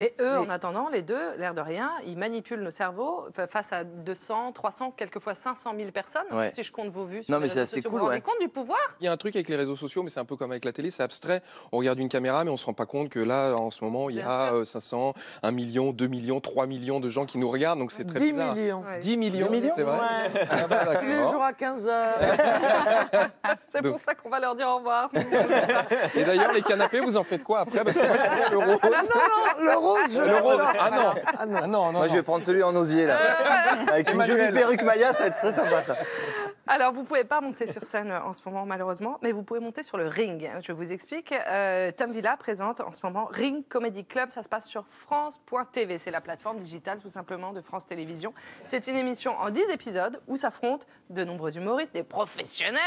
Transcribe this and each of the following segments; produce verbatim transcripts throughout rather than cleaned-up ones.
Et eux, mais... en attendant, les deux, l'air de rien, ils manipulent nos cerveaux face à deux cents, trois cents, quelquefois cinq cent mille personnes, ouais. si je compte vos vues sur non, mais les réseaux sociaux. Cool, vous vous rendez ouais. compte du pouvoir? Il y a un truc avec les réseaux sociaux, mais c'est un peu comme avec la télé, c'est abstrait. On regarde une caméra, mais on ne se rend pas compte que là, en ce moment, il y a euh, cinq cents, un million, deux millions, trois millions de gens qui nous regardent, donc c'est très bizarre. dix millions. Ouais. dix millions, c'est vrai. Ouais. Ah bah, tous les jours à quinze heures. C'est donc... pour ça qu'on va leur dire au revoir. Et d'ailleurs, les canapés, vous en faites quoi après? Parce que moi, je prends le rose. Ah non, non, le rose. Je le rose. Ah non. Ah non. Ah non, non. Moi, je vais prendre celui en osier, là. Avec une jolie perruque Maya, ça va être très sympa, ça. Alors, vous ne pouvez pas monter sur scène en ce moment, malheureusement, mais vous pouvez monter sur le ring. Je vous explique. Euh, Tom Villa présente en ce moment Ring Comedy Club. Ça se passe sur France point T V. C'est la plateforme digitale, tout simplement, de France Télévision. C'est une émission en dix épisodes où s'affrontent de nombreux humoristes, des professionnels,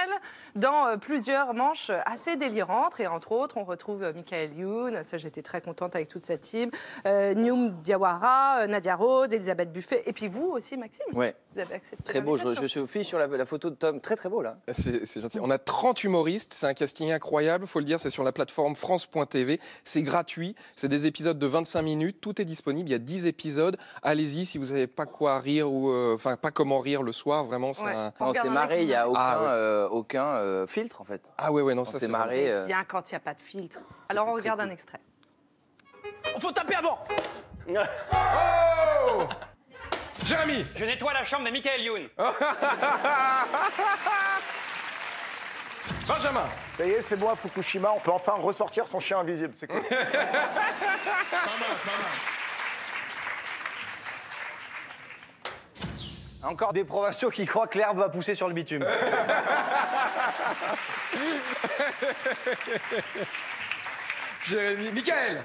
dans euh, plusieurs manches assez délirantes. Et entre autres, on retrouve euh, Michael Youn. Ça, j'étais très contente avec toute sa team. Euh, Nium Diawara, euh, Nadia Rose, Elisabeth Buffet. Et puis vous aussi, Maxime. Ouais. Vous avez accepté. Très beau. Je, je suis fiche sur la, la photo de Tom. Très, très beau, là. C'est gentil. On a trente humoristes. C'est un casting incroyable. Faut le dire, c'est sur la plateforme France point T V. C'est gratuit. C'est des épisodes de vingt-cinq minutes. Tout est disponible. Il y a dix épisodes. Allez-y si vous n'avez pas quoi rire ou... Enfin, euh, pas comment rire le soir. Vraiment, c'est ouais. un... On s'est marré. Il n'y a aucun, ah, ouais. euh, aucun euh, filtre, en fait. Ah ouais, ouais. Non, on ça, c'est marré. Euh... Bien quand il n'y a pas de filtre. Alors, on regarde cool. un extrait. Faut taper avant. Oh Jérémy, je nettoie la chambre de Michael Youn. Benjamin. Ça y est, c'est moi, Fukushima. On peut enfin ressortir son chien invisible, c'est cool. Pas mal, pas mal. Encore des provinciaux qui croient que l'herbe va pousser sur le bitume. Jérémy, Michael.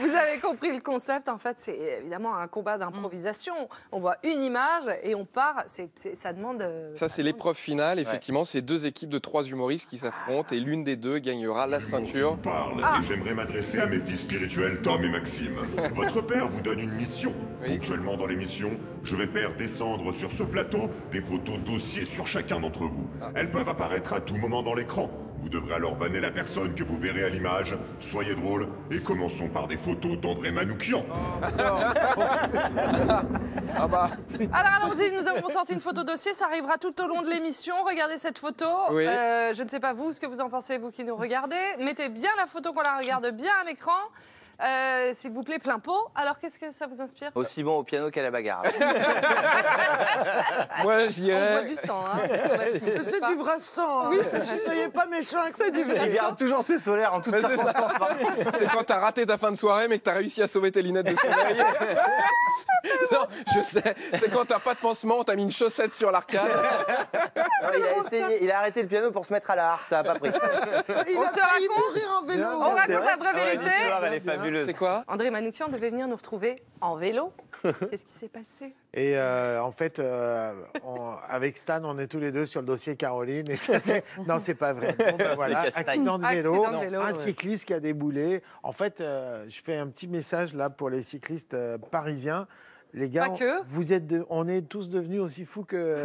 Vous avez compris le concept, en fait, c'est évidemment un combat d'improvisation. On voit une image et on part, c'est, c'est, ça demande... Ça, c'est l'épreuve finale, effectivement, ouais. c'est deux équipes de trois humoristes qui s'affrontent et l'une des deux gagnera la ceinture. Je vous parle ah. et j'aimerais m'adresser à mes fils spirituels Tom et Maxime. Votre père vous donne une mission. Oui. Actuellement, dans l'émission, je vais faire descendre sur ce plateau des photos dossiers sur chacun d'entre vous. Ah. Elles peuvent apparaître à tout moment dans l'écran. Vous devrez alors vanner la personne que vous verrez à l'image. Soyez drôle et commençons par des photos d'André Manoukian. Oh, ah bah. Alors allons-y, nous avons sorti une photo dossier, ça arrivera tout au long de l'émission. Regardez cette photo. Oui. Euh, je ne sais pas vous ce que vous en pensez, vous qui nous regardez. Mettez bien la photo qu'on la regarde bien à l'écran. Euh, S'il vous plaît, plein pot. Alors, qu'est-ce que ça vous inspire? Aussi bon au piano qu'à la bagarre. Moi, je dirais... On boit du sang, hein. C'est du vrai sang. Oui, hein. Soyez pas méchant. C'est du vrai sang. Il garde toujours ses solaires en toute circonstance. C'est quand t'as raté ta fin de soirée, mais que t'as réussi à sauver tes lunettes de soleil. Non, je sais. C'est quand t'as pas de pansement, t'as mis une chaussette sur l'arcade. Il a essayé, il a arrêté le piano pour se mettre à la harpe. Ça a pas pris. Il on a se failli mourir en vélo. On raconte la vraie vérité. C'est quoi? André Manoukian devait venir nous retrouver en vélo. Qu'est-ce qui s'est passé? Et euh, en fait, euh, on, avec Stan, on est tous les deux sur le dossier Caroline. Et ça, non, c'est pas vrai. Bon, ben voilà, accident de vélo, accident de vélo non, un ouais. cycliste qui a déboulé. En fait, euh, je fais un petit message là pour les cyclistes euh, parisiens. Les gars, on, vous êtes de, on est tous devenus aussi fous que,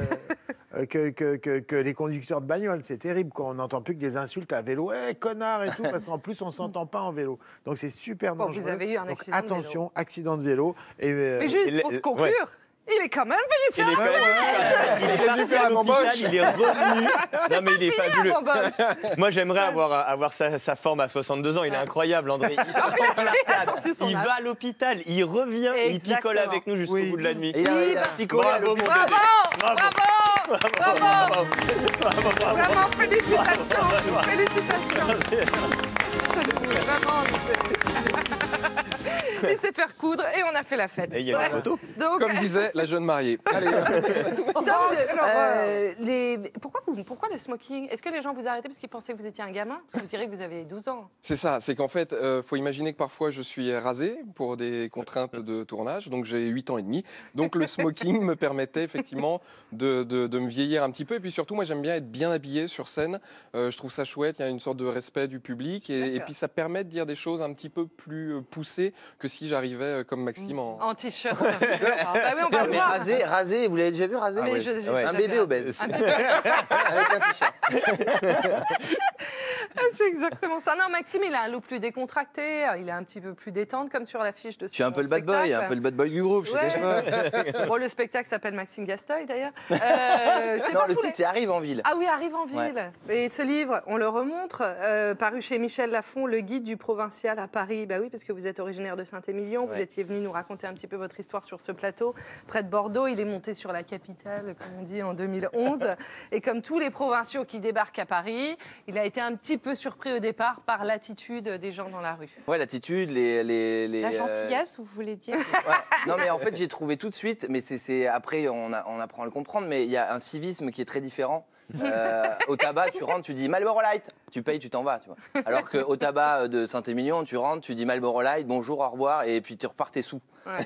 euh, que, que, que, que les conducteurs de bagnole. C'est terrible, quoi. On n'entend plus que des insultes à vélo. Hey, « connard » et tout, parce qu'en plus, on ne s'entend pas en vélo. Donc, c'est super bon, dangereux. Vous avez eu un accident. Donc, attention, de vélo. accident de vélo. Et, euh, Mais juste, et pour te conclure... Ouais. Il est quand même venu faire la fête. Il est parti à l'hôpital, il est revenu. Non mais il est fabuleux. Moi j'aimerais avoir, avoir sa, sa forme à soixante-deux ans, il est incroyable André. Il, il, il va à l'hôpital, il revient, et il picole avec nous jusqu'au oui. bout de la nuit. Et là, il va picoler à l'hôpital. Bravo, bravo, bravo, bravo, bravo, bravo, bravo. Vraiment félicitations, bravo. félicitations. Vraiment. Il s'est fait coudre et on a fait la fête. Et il y a une photo. Donc, comme disait la jeune mariée. Allez. Tom, euh, les... pourquoi, vous, pourquoi le smoking? Est-ce que les gens vous arrêtaient parce qu'ils pensaient que vous étiez un gamin? Parce que vous diriez que vous avez douze ans. C'est ça, c'est qu'en fait, il euh, faut imaginer que parfois je suis rasé pour des contraintes de tournage, donc j'ai huit ans et demi. Donc le smoking me permettait effectivement de, de, de me vieillir un petit peu. Et puis surtout, moi j'aime bien être bien habillé sur scène. Euh, je trouve ça chouette, il y a une sorte de respect du public. Et, et puis ça permet de dire des choses un petit peu plus poussées rasé que si j'arrivais comme Maxime en, en t-shirt. Ah, bah oui, on va voir. Rasé, rasé, vous l'avez déjà vu rasé? Ah, ouais, je, je, ouais. Un bébé obèse. Un bébé. Avec un t-shirt. C'est exactement ça. Non, Maxime, il a un look plus décontracté, il est un petit peu plus détente, comme sur l'affiche de ce spectacle. Je suis un peu le bad boy, un peu le bad boy du groupe, je sais déjà. Bon, le spectacle s'appelle Maxime Gasteuil, d'ailleurs. Euh, non, le titre, c'est Arrive en ville. Ah oui, Arrive en ville. Ouais. Et ce livre, on le remontre, euh, paru chez Michel Laffont, le guide du provincial à Paris. Bah oui, parce que vous êtes originaire de Saint-Émilion, ouais. Vous étiez venu nous raconter un petit peu votre histoire sur ce plateau, près de Bordeaux. Il est monté sur la capitale, comme on dit, en deux mille onze. Et comme tous les provinciaux qui débarquent à Paris, il a été un petit peu surpris au départ par l'attitude des gens dans la rue. Ouais, l'attitude, les, les, les... La gentillesse, vous voulez dire? Ouais. Non, mais en fait, j'ai trouvé tout de suite, mais c'est après, on, a, on apprend à le comprendre, mais il y a un civisme qui est très différent. Euh, au tabac, tu rentres, tu dis Marlboro Light, tu payes, tu t'en vas. Tu vois. Alors qu'au tabac de Saint-Émilion, tu rentres, tu dis Marlboro Light, bonjour, au revoir, et puis tu repars tes sous. Ouais.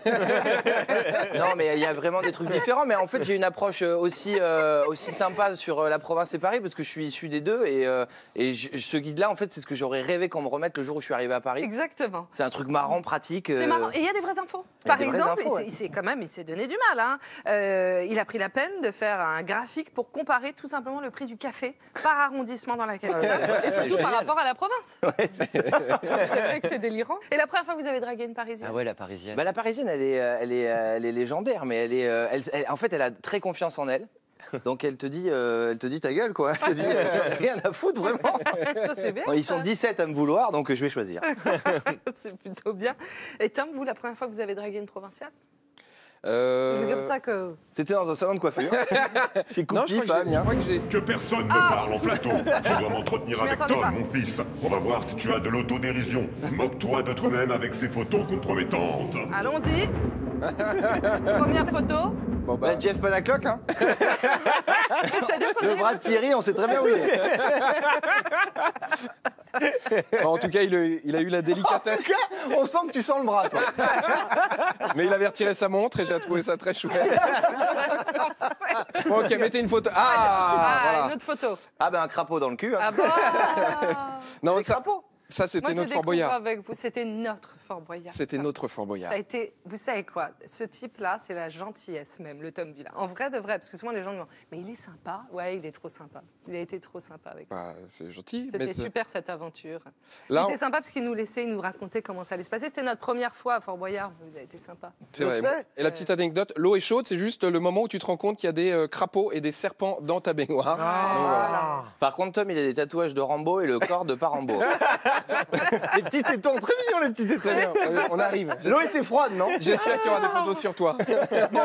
Non, mais il y a vraiment des trucs différents. Mais en fait, j'ai une approche aussi, euh, aussi sympa sur la province et Paris, parce que je suis issu des deux. Et, euh, et je, ce guide-là, en fait, c'est ce que j'aurais rêvé qu'on me remette le jour où je suis arrivé à Paris. Exactement. C'est un truc marrant, pratique. Euh... C'est marrant. Et il y a des vraies infos. Par exemple, infos, ouais. il quand même, il s'est donné du mal. Hein. Euh, il a pris la peine de faire un graphique pour comparer tout simplement le prix du café par arrondissement dans la capitale, et surtout par rapport à la province. Ouais, c'est vrai que c'est délirant. Et la première fois que vous avez dragué une Parisienne? Ah ouais, la Parisienne. Bah, la Parisienne, elle est, elle est, elle est légendaire, mais elle est, elle, elle, en fait, elle a très confiance en elle. Donc elle te dit, euh, elle te dit ta gueule, quoi. Elle te dit, euh, rien à foutre, vraiment. Ça, c'est bien. Ils sont dix-sept à me vouloir, donc je vais choisir. C'est plutôt bien. Et Tom, vous, la première fois que vous avez dragué une provinciale? Euh... C'est comme ça que... C'était dans un salon de coiffure. J'ai coupé, non, je crois que, je crois que, que personne ne ah parle en plateau. Je dois m'entretenir avec Tom, pas. mon fils. On va voir si tu as de l'autodérision. Moque-toi de toi-même avec ces photos compromettantes. Allons-y. Première photo. Bon bah... bah, Jeff Panacloc, hein. Le bras de Thierry, on sait très bien où il est. Bon, en tout cas, il a, il a eu la délicatesse. En tout cas, on sent que tu sens le bras, toi. Mais il avait retiré sa montre et j'ai trouvé ça très chouette. Bon, ok, mettez une photo. Ah, ah voilà. Une autre photo. Ah ben, un crapaud dans le cul. Hein. Ah bah... Non, ça... crapaud. Ça, c'était notre Fort Boyard. Avec vous, c'était notre Fort Boyard. C'était notre Fort Boyard. Ça a été, vous savez quoi, ce type-là, c'est la gentillesse même, le Tom Villa. En vrai, de vrai, parce que souvent les gens me disent, mais il est sympa. Ouais, il est trop sympa. Il a été trop sympa avec nous. Bah, c'est gentil. C'était super cette aventure. Là, on... Il était sympa parce qu'il nous laissait, il nous racontait comment ça allait se passer. C'était notre première fois à Fort Boyard. Il a été sympa. C'est vrai. Euh... Et la petite anecdote, l'eau est chaude, c'est juste le moment où tu te rends compte qu'il y a des euh, crapauds et des serpents dans ta baignoire. Ah, voilà. Voilà. Par contre, Tom, il a des tatouages de Rambo et le corps de pas Rambo. Les petits tétons, très mignons les petits tétons. On arrive. L'eau était froide, non? J'espère qu'il y aura des photos sur toi. Bon.